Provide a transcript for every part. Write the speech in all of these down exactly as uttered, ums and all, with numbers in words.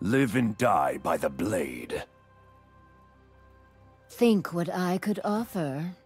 Live and die by the blade. Think what I could offer.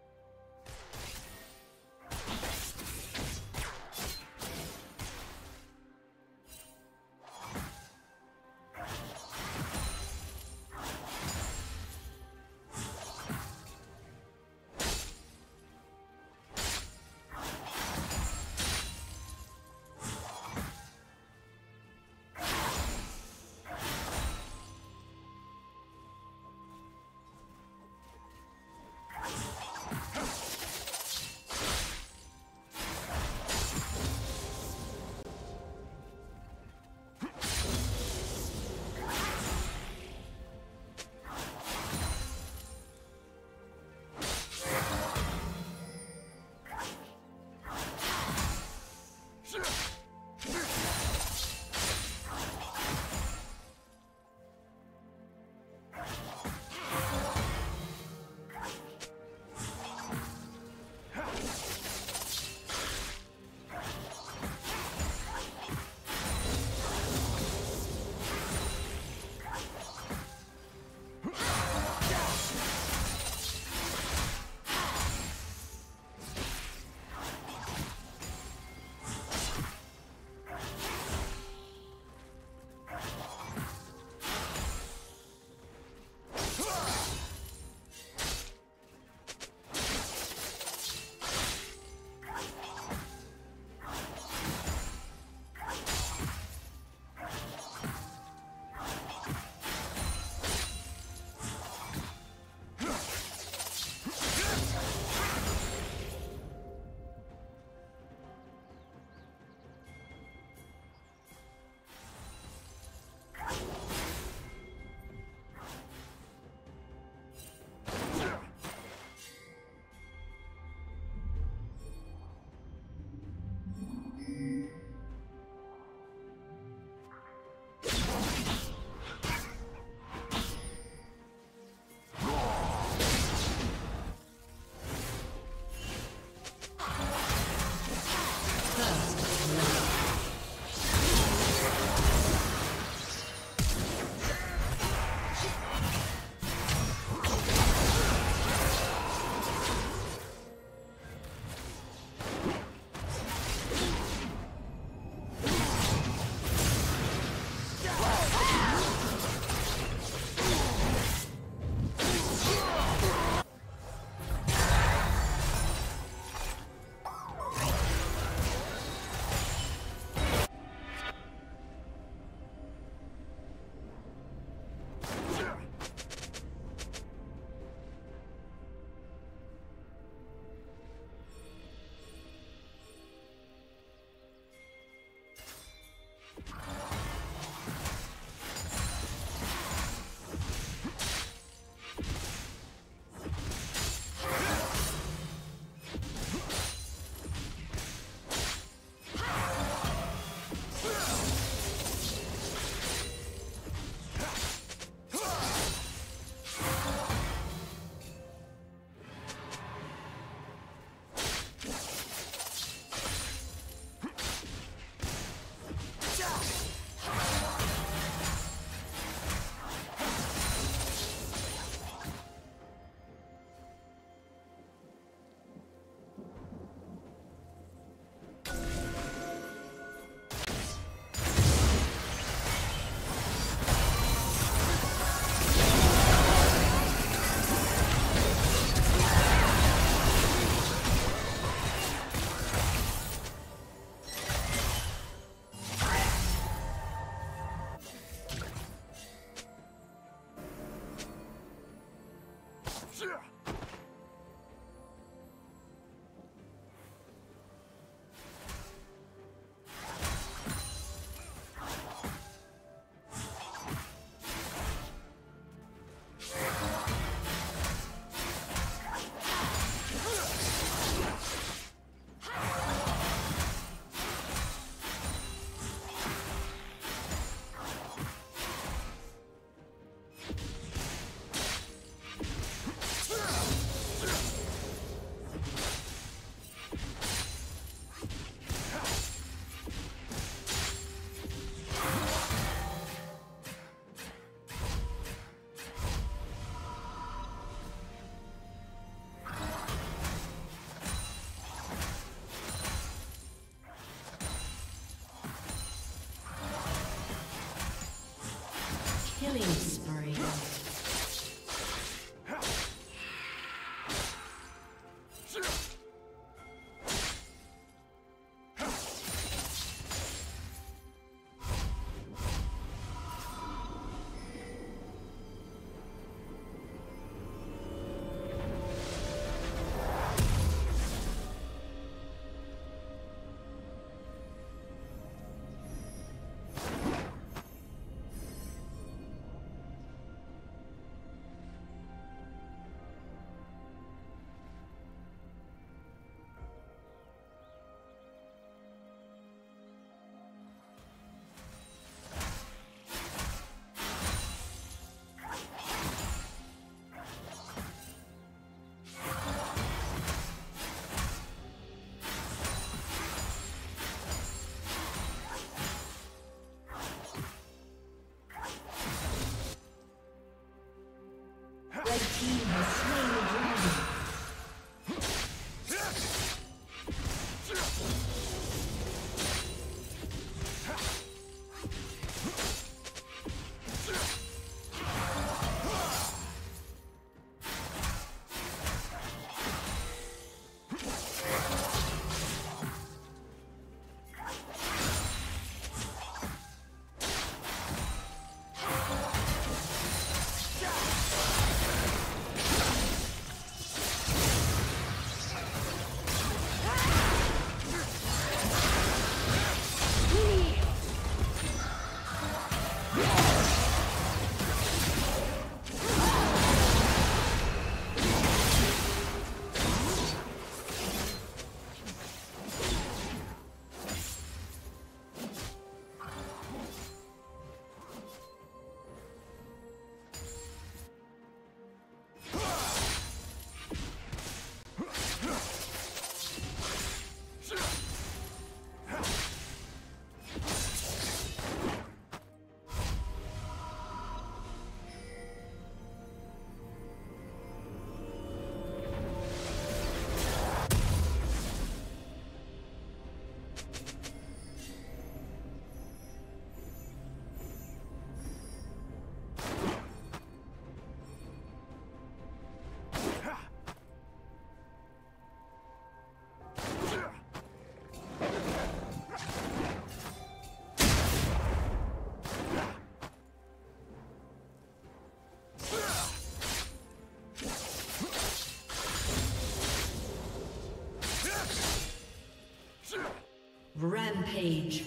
Killing spree. Red team has slain the dragon. Rampage.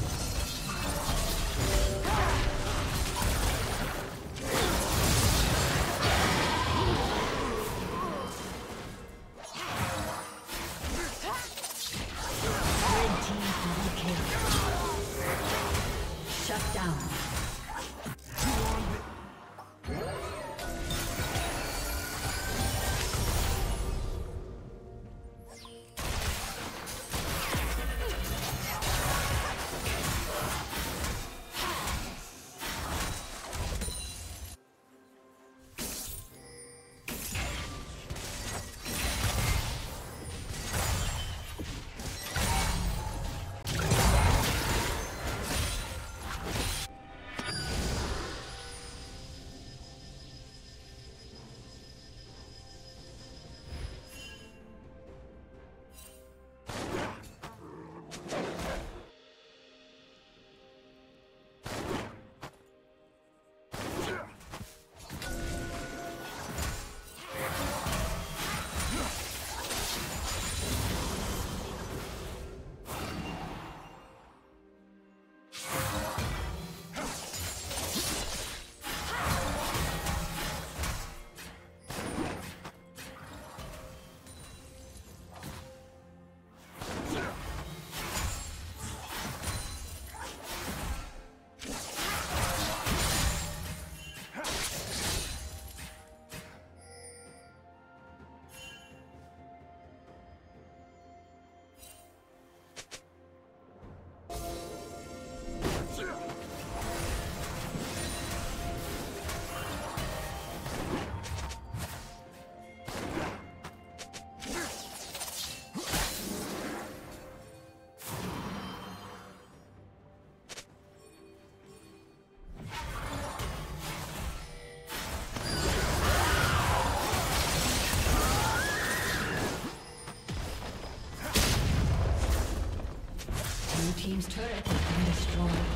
Team's turret has been destroyed.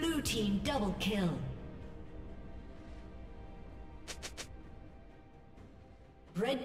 Blue team double kill. Red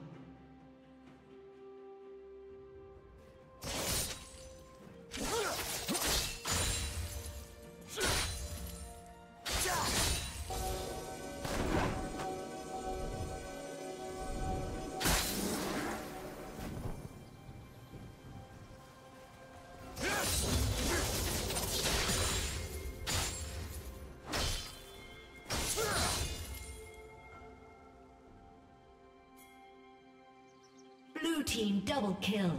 Team double kill.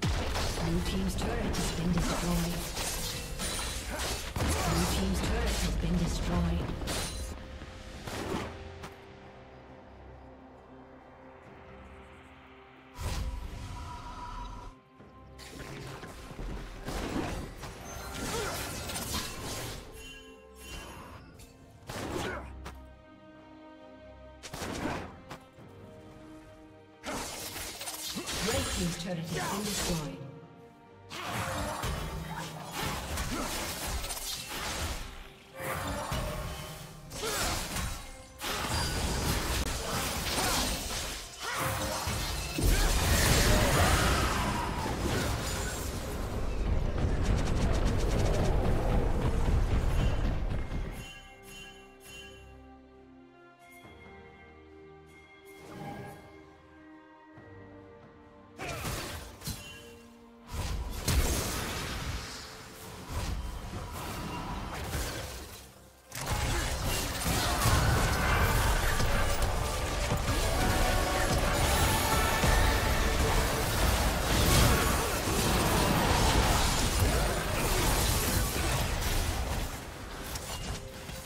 Blue team's turret has been destroyed. Blue team's turret has been destroyed. Turret has been destroyed.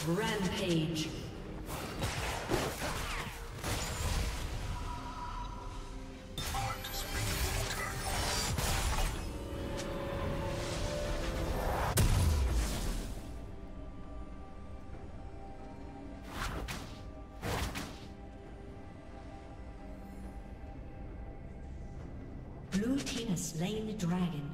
Rampage. Blue team has slain the dragon.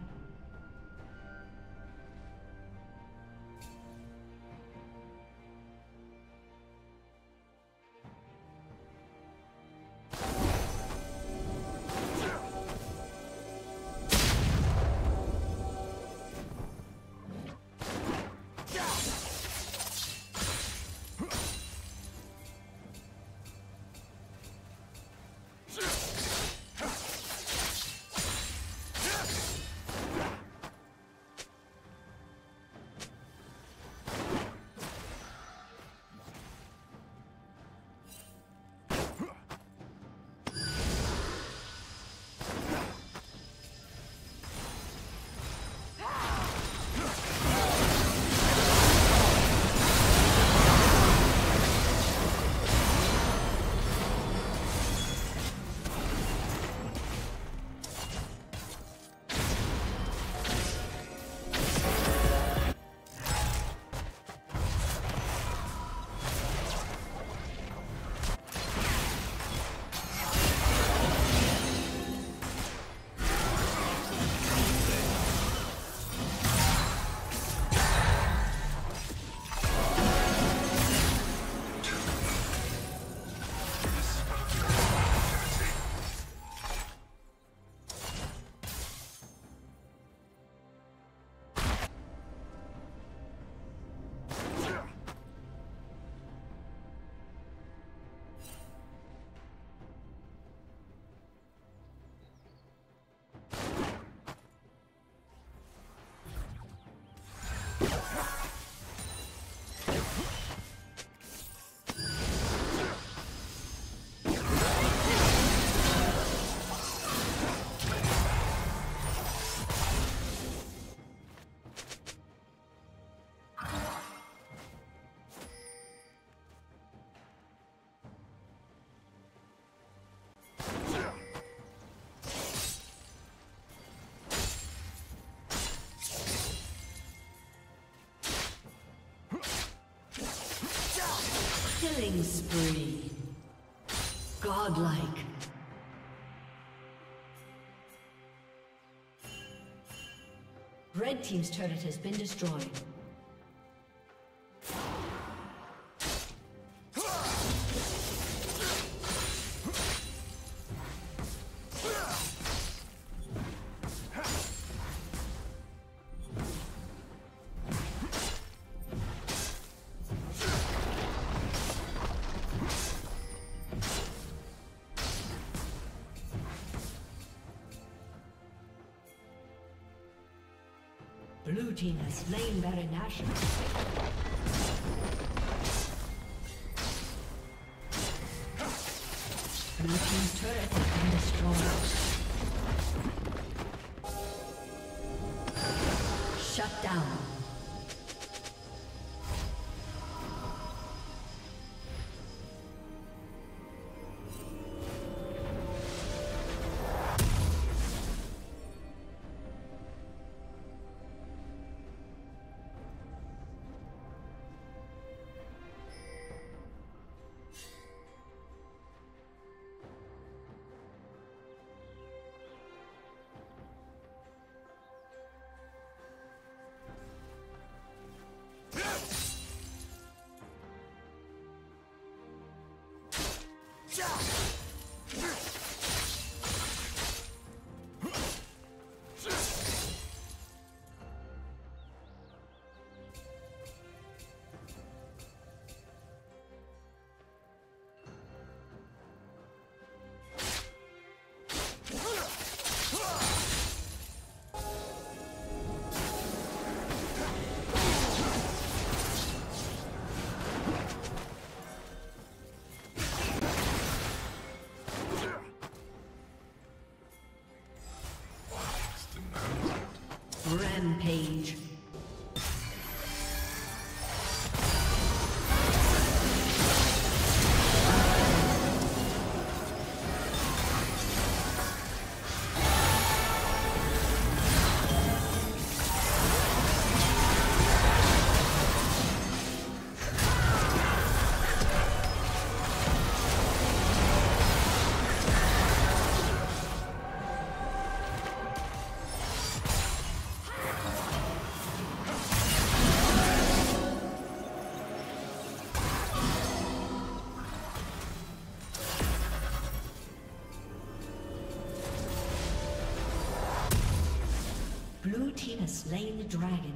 Killing spree. Godlike. Red team's turret has been destroyed. Blue team has slain Baron Nashor. Blue team's turret has been destroyed. Shut down. team has slain the dragon.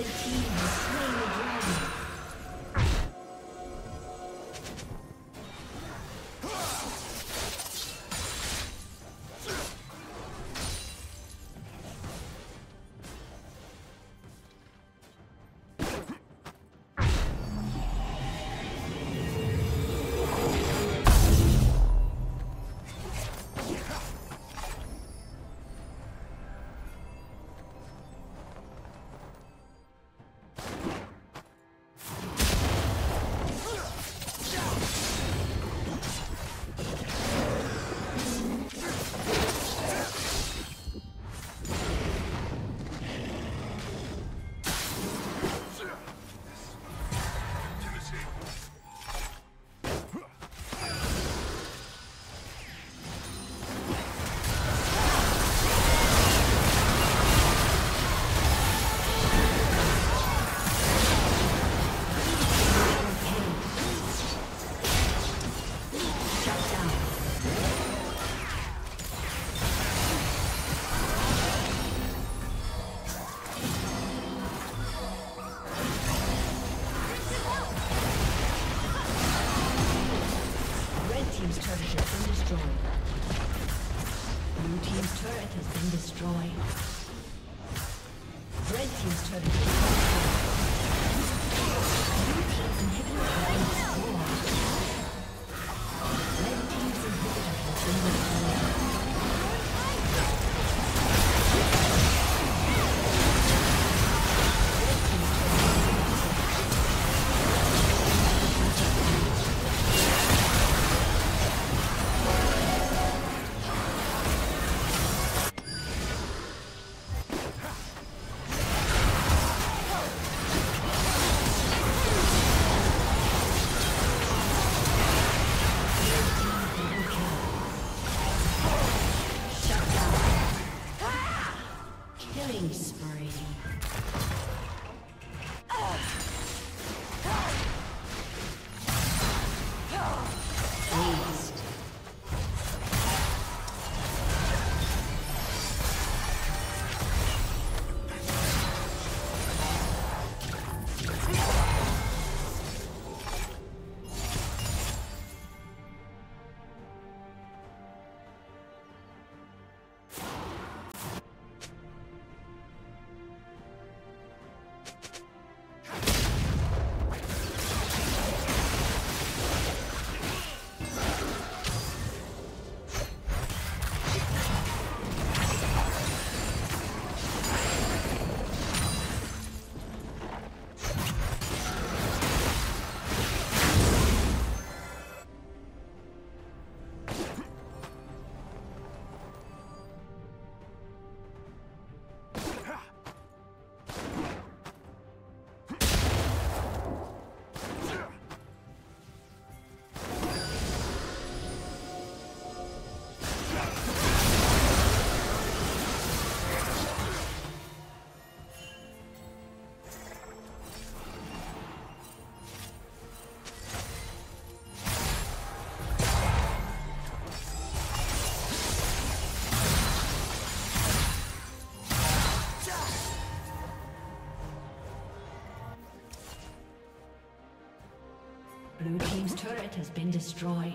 Red team has slain the dragon. Blue team's turret has been destroyed.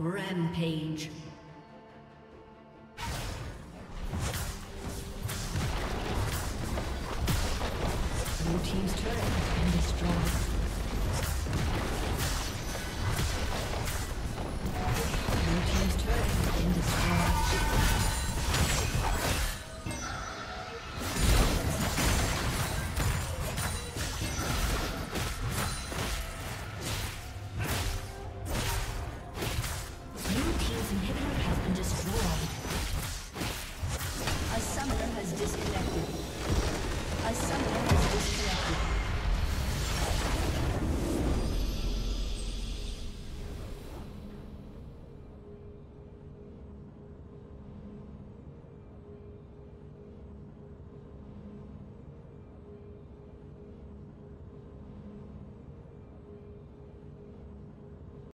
Rampage.